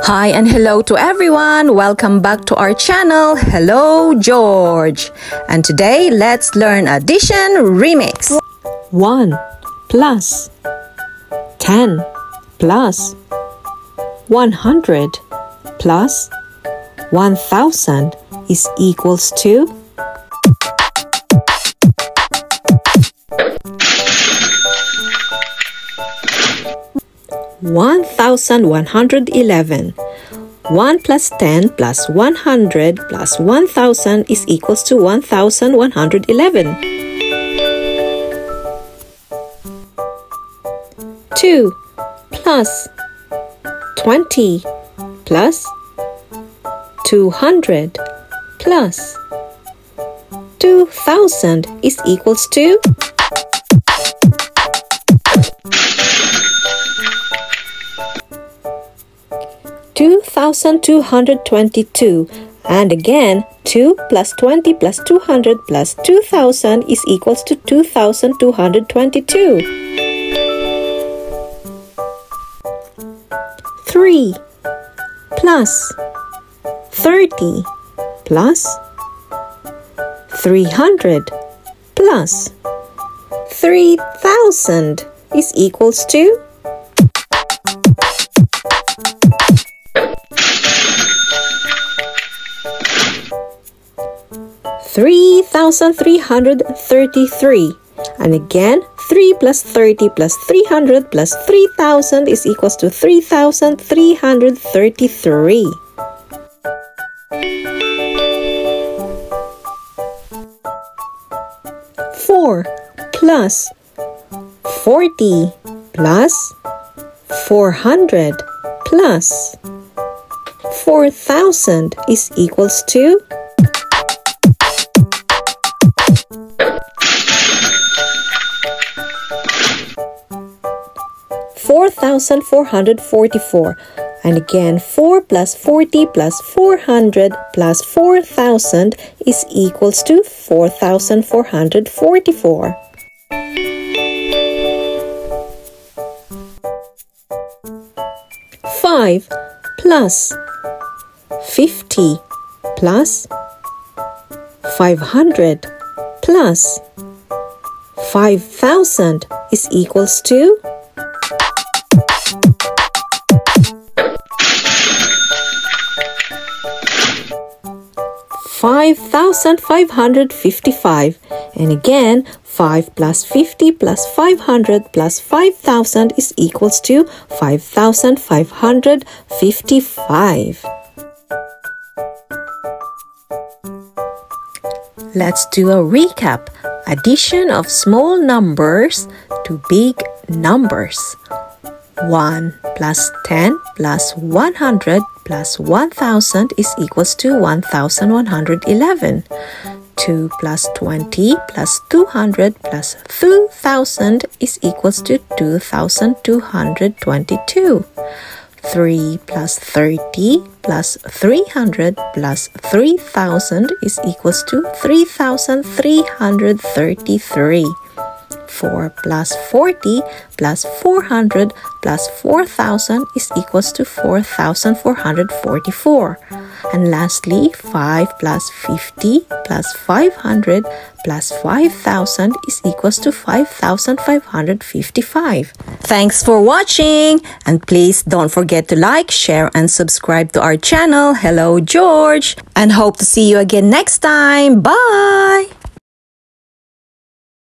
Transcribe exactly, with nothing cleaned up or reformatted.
Hi and hello to everyone. Welcome back to our channel, Hello George. And today, let's learn addition remix. one plus ten plus one hundred plus one thousand is equals to one thousand one hundred eleven. one plus ten plus one hundred plus one thousand is equals to one thousand one hundred eleven. two plus twenty plus two hundred plus two thousand is equals to two thousand two hundred twenty-two, and again two plus twenty plus two hundred plus two thousand is equals to two thousand two hundred twenty-two. three plus thirty plus three hundred plus three thousand is equals to three thousand three hundred thirty-three, and again three plus thirty plus three hundred plus three thousand is equals to three thousand three hundred thirty-three. four plus forty plus four hundred plus four thousand is equals to four thousand four hundred forty-four, and again four plus forty plus four hundred plus four thousand is equals to four thousand four hundred forty-four. five plus fifty plus five hundred plus five thousand is equals to five thousand five hundred fifty-five, and again five plus fifty plus five hundred plus five thousand is equals to five thousand five hundred fifty-five. Let's do a recap. Addition of small numbers to big numbers. one plus ten plus one hundred plus one thousand is equals to one thousand one hundred eleven. two plus twenty plus two hundred plus two thousand is equals to two thousand two hundred twenty-two. three plus thirty plus three hundred plus three thousand is equals to three thousand three hundred thirty-three. four plus forty plus four hundred plus four thousand is equals to four thousand four hundred forty-four. And lastly, five plus fifty plus five hundred plus five thousand is equals to five thousand five hundred fifty-five. Thanks for watching, and please don't forget to like, share, and subscribe to our channel, Hello George, and hope to see you again next time. Bye!